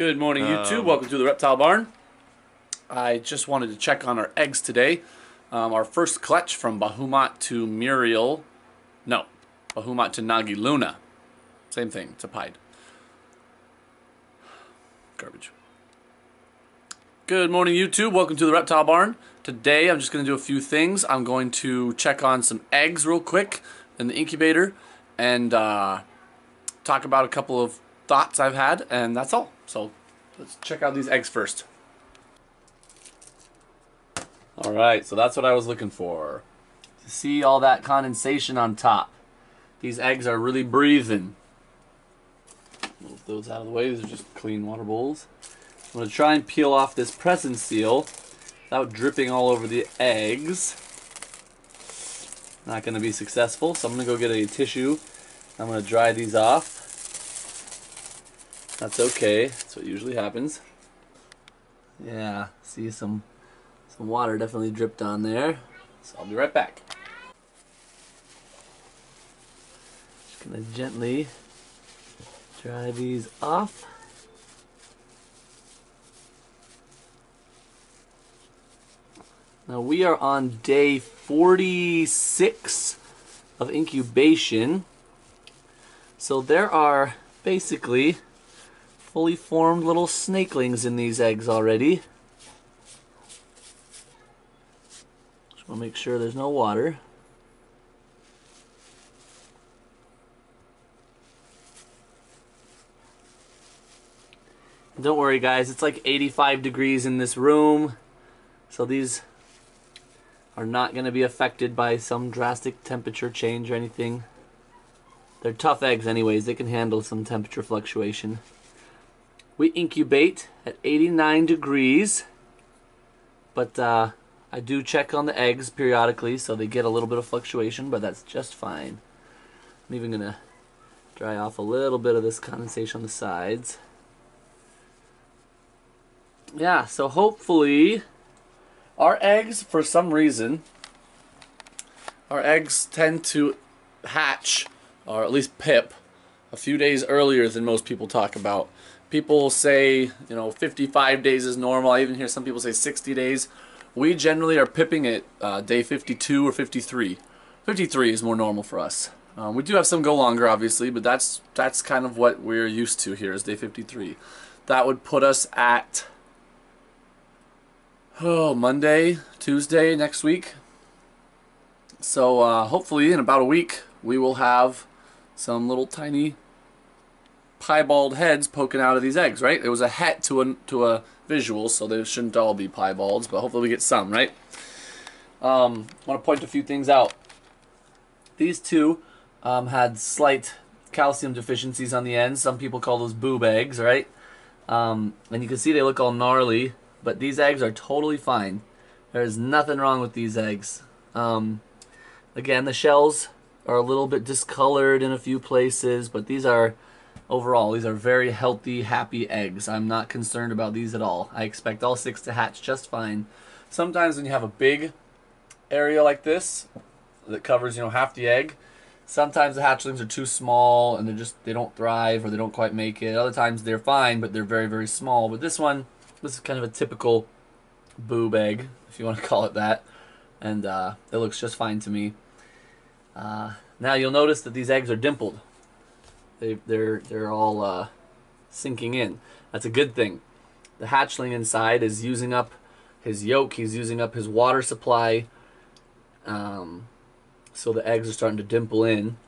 Good morning, YouTube. Welcome to the Reptile Barn. I just wanted to check on our eggs today. Our first clutch from Bahumat to Muriel. No, Bahumat to Nagi Luna. Same thing, it's a pied. Garbage. Good morning, YouTube. Welcome to the Reptile Barn. Today, I'm just going to do a few things. I'm going to check on some eggs real quick in the incubator and talk about a couple of thoughts I've had, and that's all. So let's check out these eggs first. All right, so that's what I was looking for. To see all that condensation on top. These eggs are really breathing. Move those out of the way. These are just clean water bowls. I'm going to try and peel off this press and seal without dripping all over the eggs. Not going to be successful, so I'm going to go get a tissue. I'm going to dry these off. That's okay, that's what usually happens. Yeah, see some water definitely dripped on there. So I'll be right back. Just gonna gently dry these off. Now we are on day 46 of incubation. So there are basically fully formed little snakelings in these eggs already. Just want to make sure there's no water. And don't worry guys, it's like 85 degrees in this room, so these are not going to be affected by some drastic temperature change or anything. They're tough eggs anyways, they can handle some temperature fluctuation. We incubate at 89 degrees, but I do check on the eggs periodically, so they get a little bit of fluctuation, but that's just fine. I'm even going to dry off a little bit of this condensation on the sides. Yeah, so hopefully our eggs, for some reason, our eggs tend to hatch, or at least pip, a few days earlier than most people talk about. People say, you know, 55 days is normal. I even hear some people say 60 days. We generally are pipping at day 52 or 53. 53 is more normal for us. We do have some go longer, obviously, but that's kind of what we're used to here is day 53. That would put us at Monday, Tuesday next week. So hopefully in about a week we will have some little tiny piebald heads poking out of these eggs, right? It was a het to a visual, so they shouldn't all be piebalds, but hopefully we get some, right? I want to point a few things out. These two had slight calcium deficiencies on the ends. Some people call those boob eggs, right? And you can see they look all gnarly, but these eggs are totally fine. There's nothing wrong with these eggs. Again, the shells are a little bit discolored in a few places, but these are overall, these are very healthy, happy eggs. I'm not concerned about these at all. I expect all six to hatch just fine. Sometimes when you have a big area like this that covers, you know, half the egg, sometimes the hatchlings are too small and they don't thrive or they don't quite make it. Other times they're fine, but they're very, very small. But this one, this is kind of a typical boob egg, if you want to call it that. And it looks just fine to me. Now you'll notice that these eggs are dimpled. They're all sinking in. That's a good thing. The hatchling inside is using up his yolk. He's using up his water supply. So the eggs are starting to dimple in.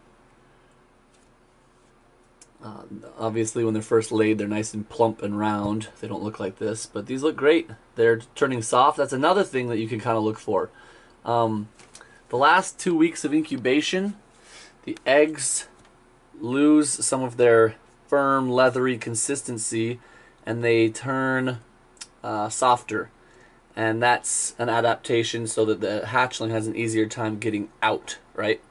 Obviously, when they're first laid, they're nice and plump and round. They don't look like this, but these look great. They're turning soft. That's another thing that you can kind of look for. The last 2 weeks of incubation, the eggs lose some of their firm, leathery consistency, and they turn softer. And that's an adaptation so that the hatchling has an easier time getting out, right?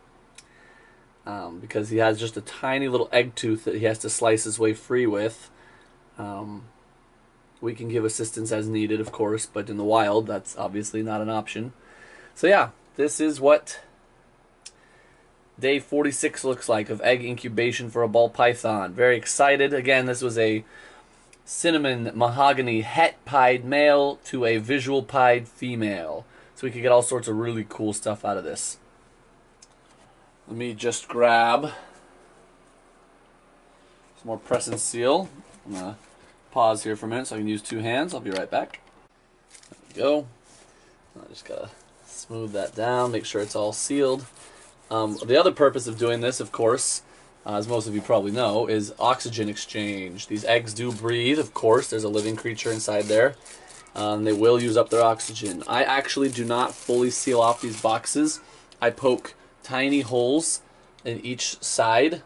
Because he has just a tiny little egg tooth that he has to slice his way free with. We can give assistance as needed, of course, but in the wild, that's obviously not an option. So yeah, this is what Day 46 looks like of egg incubation for a ball python. Very excited. Again, this was a cinnamon mahogany het pied male to a visual pied female. So we could get all sorts of really cool stuff out of this. Let me just grab some more press and seal. I'm going to pause here for a minute so I can use two hands. I'll be right back. There we go. I just got to smooth that down, make sure it's all sealed. The other purpose of doing this, of course, as most of you probably know, is oxygen exchange. These eggs do breathe, of course. There's a living creature inside there. They will use up their oxygen. I actually do not fully seal off these boxes. I poke tiny holes in each side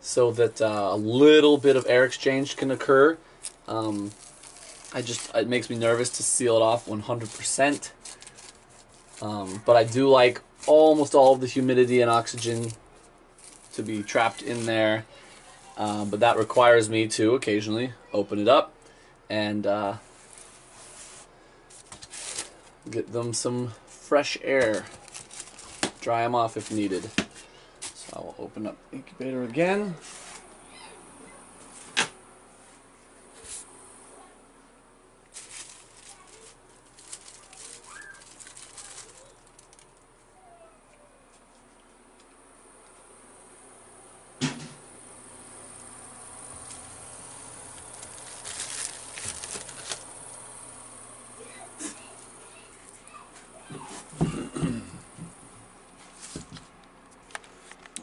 so that a little bit of air exchange can occur. It makes me nervous to seal it off 100%. But I do like almost all of the humidity and oxygen to be trapped in there. But that requires me to occasionally open it up and get them some fresh air. Dry them off if needed. So I will open up the incubator again.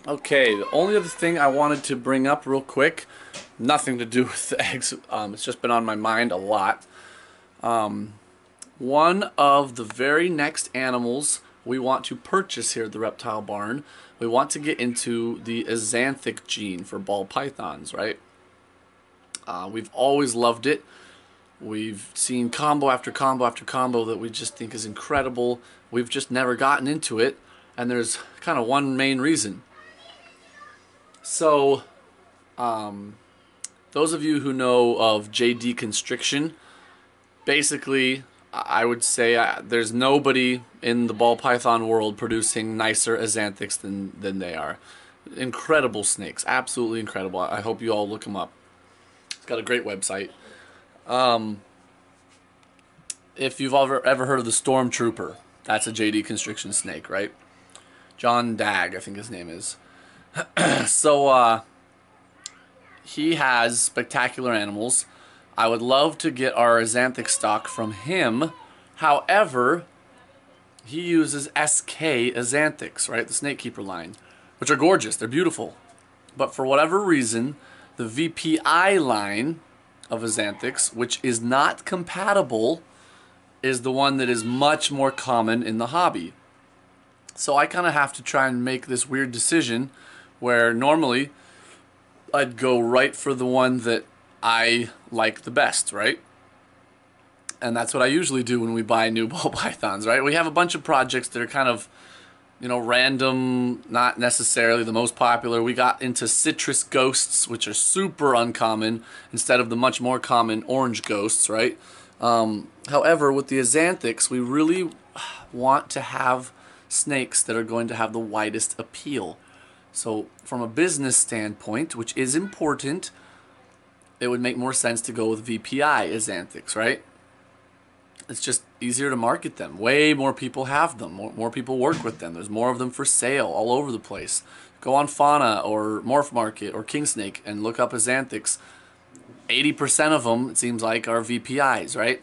Okay, the only other thing I wanted to bring up real quick, nothing to do with the eggs, it's just been on my mind a lot. One of the very next animals we want to purchase here at the Reptile Barn, we want to get into the axanthic gene for ball pythons, right? We've always loved it. We've seen combo after combo after combo that we just think is incredible. We've just never gotten into it, and there's kind of one main reason. So, those of you who know of JD Constriction, basically, I would say there's nobody in the ball python world producing nicer axanthics than they are. Incredible snakes, absolutely incredible. I hope you all look them up. It's got a great website. If you've ever heard of the Stormtrooper, that's a JD Constriction snake, right? John Dagg, I think his name is. So he has spectacular animals. I would love to get our axanthic stock from him. However, he uses sk axanthics, right? The snake keeper line, which are gorgeous. They're beautiful. But for whatever reason, the VPI line of axanthics, which is not compatible, is the one that is much more common in the hobby. So I kind of have to try and make this weird decision where normally I'd go right for the one that I like the best, right? And that's what I usually do when we buy new ball pythons, right? We have a bunch of projects that are kind of, you know, random, not necessarily the most popular. We got into citrus ghosts, which are super uncommon, instead of the much more common orange ghosts, right? However, with the axanthics, we really want to have snakes that are going to have the widest appeal. So from a business standpoint, which is important, it would make more sense to go with VPI axanthics, right? It's just easier to market them. Way more people have them. More people work with them. There's more of them for sale all over the place. Go on Fauna or Morph Market or Kingsnake and look up axanthics. 80% of them, it seems like, are VPIs, right?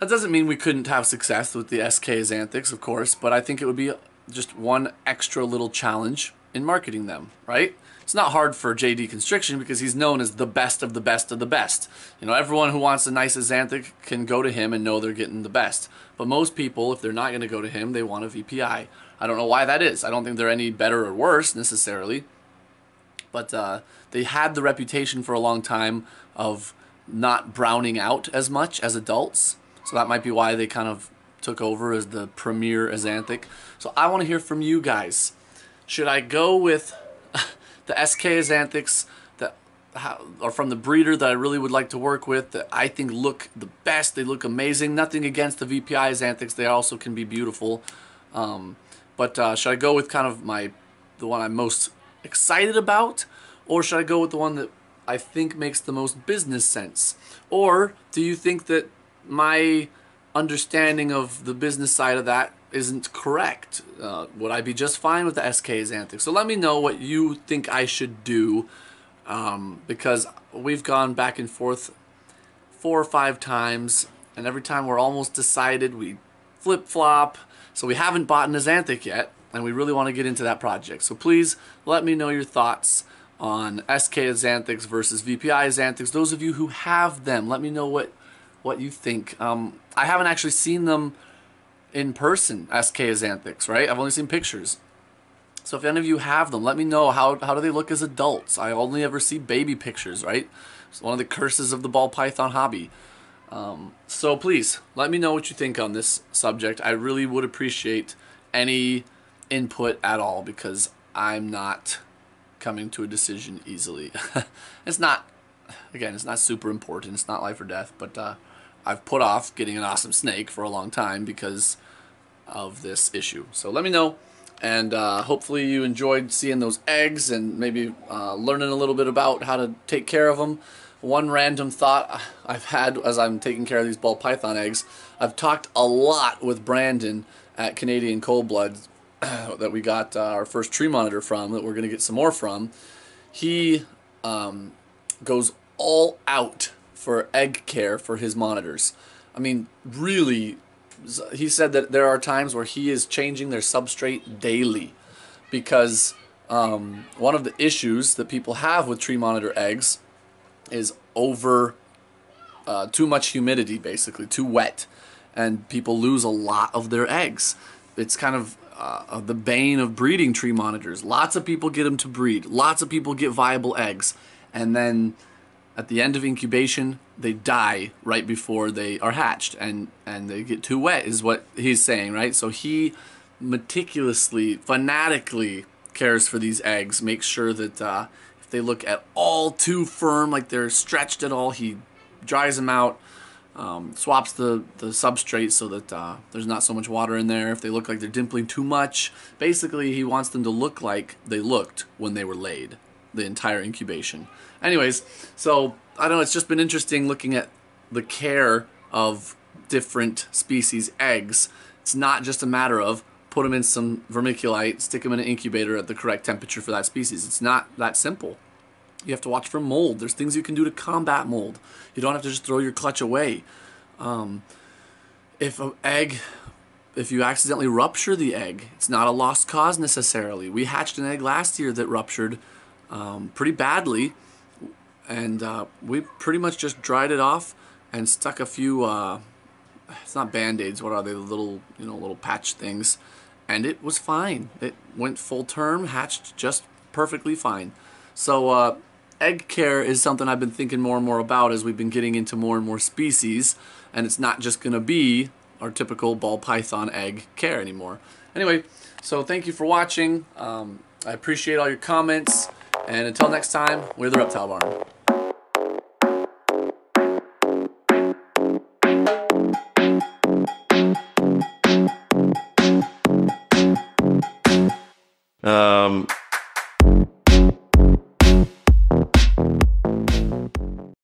That doesn't mean we couldn't have success with the SK axanthics, of course, but I think it would be just one extra little challenge in marketing them, right? It's not hard for JD Constriction because he's known as the best of the best of the best. You know, everyone who wants a nice axanthic can go to him and know they're getting the best. But most people, if they're not going to go to him, they want a VPI. I don't know why that is. I don't think they're any better or worse necessarily. But they had the reputation for a long time of not browning out as much as adults. So that might be why they kind of took over as the premier axanthic. So I want to hear from you guys. Should I go with the SK axanthics that are from the breeder that I really would like to work with, that I think look the best, they look amazing? Nothing against the VPI axanthics, they also can be beautiful. But should I go with kind of the one I'm most excited about, or should I go with the one that I think makes the most business sense? Or do you think that my understanding of the business side of that isn't correct? Would I be just fine with the sk axanthic? So let me know what you think I should do, because we've gone back and forth 4 or 5 times, and every time we're almost decided, we flip-flop. So we haven't bought an axanthic yet, and we really want to get into that project. So please let me know your thoughts on sk axanthics versus vpi axanthics. Those of you who have them, let me know what you think. I haven't actually seen them in person, sk axanthics, right? I've only seen pictures. So if any of you have them, let me know. How do they look as adults? I only ever see baby pictures, right? It's one of the curses of the ball python hobby. So please let me know what you think on this subject. I really would appreciate any input at all, because I'm not coming to a decision easily. It's not, again, it's not super important. It's not life or death, but I've put off getting an awesome snake for a long time because of this issue. So let me know, and hopefully you enjoyed seeing those eggs and maybe learning a little bit about how to take care of them. One random thought I've had as I'm taking care of these ball python eggs, I've talked a lot with Brandon at Canadian Cold Blood that we got our first tree monitor from, that we're going to get some more from. He goes all out for egg care for his monitors. I mean, really, he said that there are times where he is changing their substrate daily, because one of the issues that people have with tree monitor eggs is too much humidity, basically too wet, and people lose a lot of their eggs. It's kind of the bane of breeding tree monitors. Lots of people get them to breed, lots of people get viable eggs, and then at the end of incubation they die right before they are hatched, and they get too wet, is what he's saying, right? So he meticulously, fanatically cares for these eggs, makes sure that if they look at all too firm, like they're stretched at all, he dries them out, swaps the substrate so that there's not so much water in there. If they look like they're dimpling too much, basically he wants them to look like they looked when they were laid the entire incubation. Anyways, so I don't know, it's just been interesting looking at the care of different species eggs. It's not just a matter of put them in some vermiculite, stick them in an incubator at the correct temperature for that species. It's not that simple. You have to watch for mold. There's things you can do to combat mold. You don't have to just throw your clutch away. If an egg, if you accidentally rupture the egg, it's not a lost cause necessarily. We hatched an egg last year that ruptured pretty badly, and we pretty much just dried it off and stuck a few, it's not band-aids, what are they, little, you know, little patch things. And it was fine. It went full term, hatched just perfectly fine. So egg care is something I've been thinking more and more about as we've been getting into more and more species, and it's not just going to be our typical ball python egg care anymore. Anyway, so thank you for watching. I appreciate all your comments, and until next time, we're the Reptile Barn.